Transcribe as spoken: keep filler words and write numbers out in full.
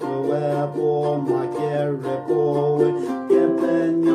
Owe, my carry forward,